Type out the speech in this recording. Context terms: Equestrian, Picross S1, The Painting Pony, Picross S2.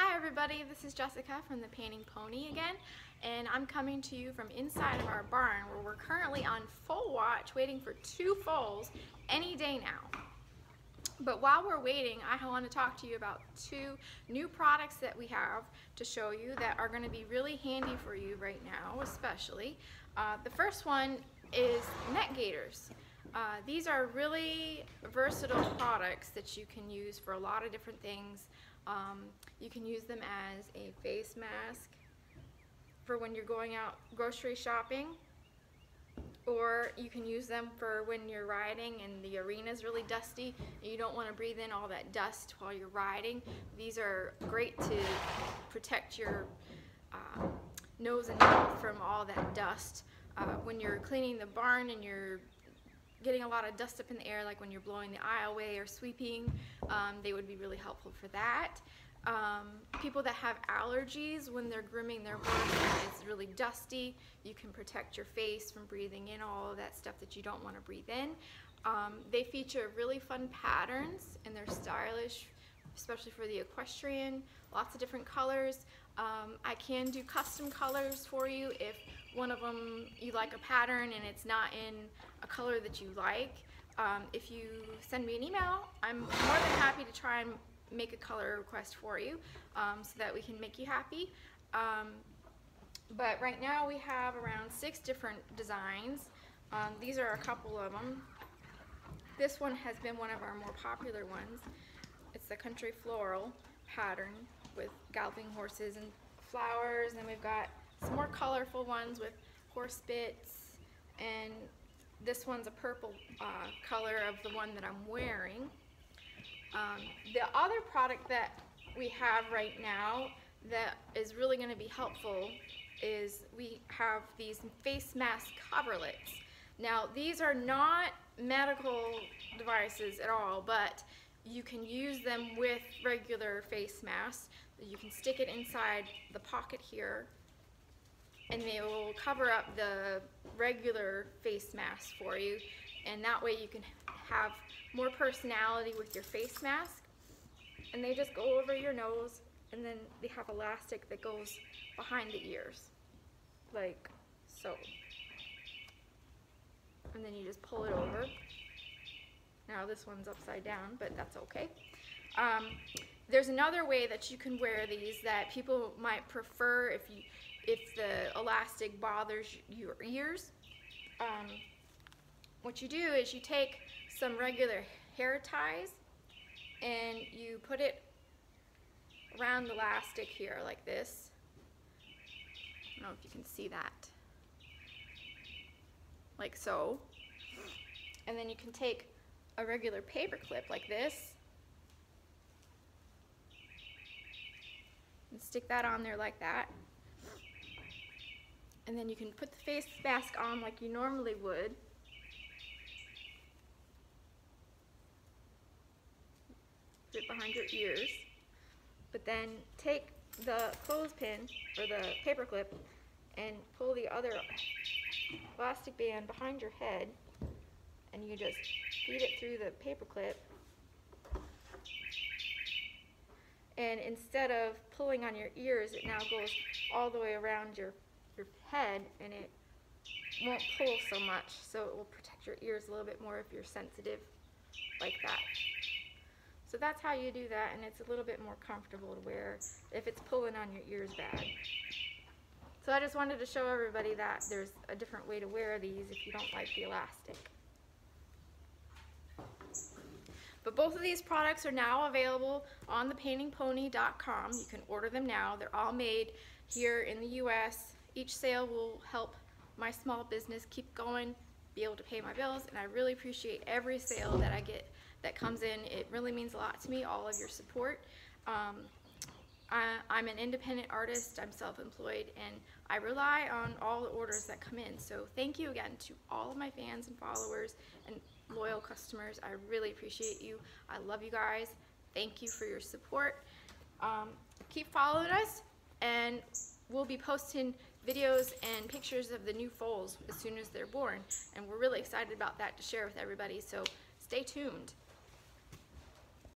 Hi everybody, this is Jessica from The Painting Pony again, and I'm coming to you from inside of our barn where we're currently on foal watch waiting for two foals any day now. But while we're waiting, I want to talk to you about two new products that we have to show you that are going to be really handy for you right now, especially. The first one is net gaiters. These are really versatile products that you can use for a lot of different things. You can use them as a face mask for when you're going out grocery shopping, or you can use them for when you're riding and the arena is really dusty and you don't want to breathe in all that dust while you're riding. These are great to protect your nose and mouth from all that dust. When you're cleaning the barn and you're getting a lot of dust up in the air, like when you're blowing the aisleway or sweeping, they would be really helpful for that. People that have allergies, when they're grooming their horse, it's really dusty. You can protect your face from breathing in all of that stuff that you don't want to breathe in. They feature really fun patterns and they're stylish, especially for the equestrian. Lots of different colors. I can do custom colors for you if one of them you like a pattern and it's not in a color that you like. If you send me an email, I'm more than happy to try and make a color request for you so that we can make you happy. But right now we have around 6 different designs. These are a couple of them. This one has been one of our more popular ones. It's the country floral pattern with galloping horses and flowers, and we've got some more colorful ones with horse bits, and this one's a purple color of the one that I'm wearing. The other product that we have right now that is really going to be helpful is we have these face mask coverlets. Now these are not medical devices at all, but you can use them with regular face masks. You can stick it inside the pocket here and they will cover up the regular face mask for you, and that way you can have more personality with your face mask. And they just go over your nose, and then they have elastic that goes behind the ears like so, and then you just pull it over. Now this one's upside down, but that's okay. There's another way that you can wear these that people might prefer if the elastic bothers your ears. What you do is you take some regular hair ties and you put it around the elastic here like this. I don't know if you can see that. Like so. And then you can take a regular paper clip like this and stick that on there like that, and then you can put the face mask on like you normally would, put it behind your ears, but then take the clothespin or the paper clip and pull the other elastic band behind your head, and you just feed it through the paper clip, and instead of pulling on your ears, it now goes all the way around your head, and it won't pull so much, so it will protect your ears a little bit more if you're sensitive, like that. So that's how you do that, and it's a little bit more comfortable to wear if it's pulling on your ears bad. So I just wanted to show everybody that there's a different way to wear these if you don't like the elastic. But both of these products are now available on thepaintingpony.com. You can order them now. They're all made here in the U.S. Each sale will help my small business keep going, be able to pay my bills, and I really appreciate every sale that I get that comes in. It really means a lot to me, all of your support. I'm an independent artist, I'm self-employed, and I rely on all the orders that come in. So thank you again to all of my fans and followers and loyal customers. I really appreciate you. I love you guys. Thank you for your support. Keep following us, and we'll be posting videos and pictures of the new foals as soon as they're born, and we're really excited about that to share with everybody, so stay tuned.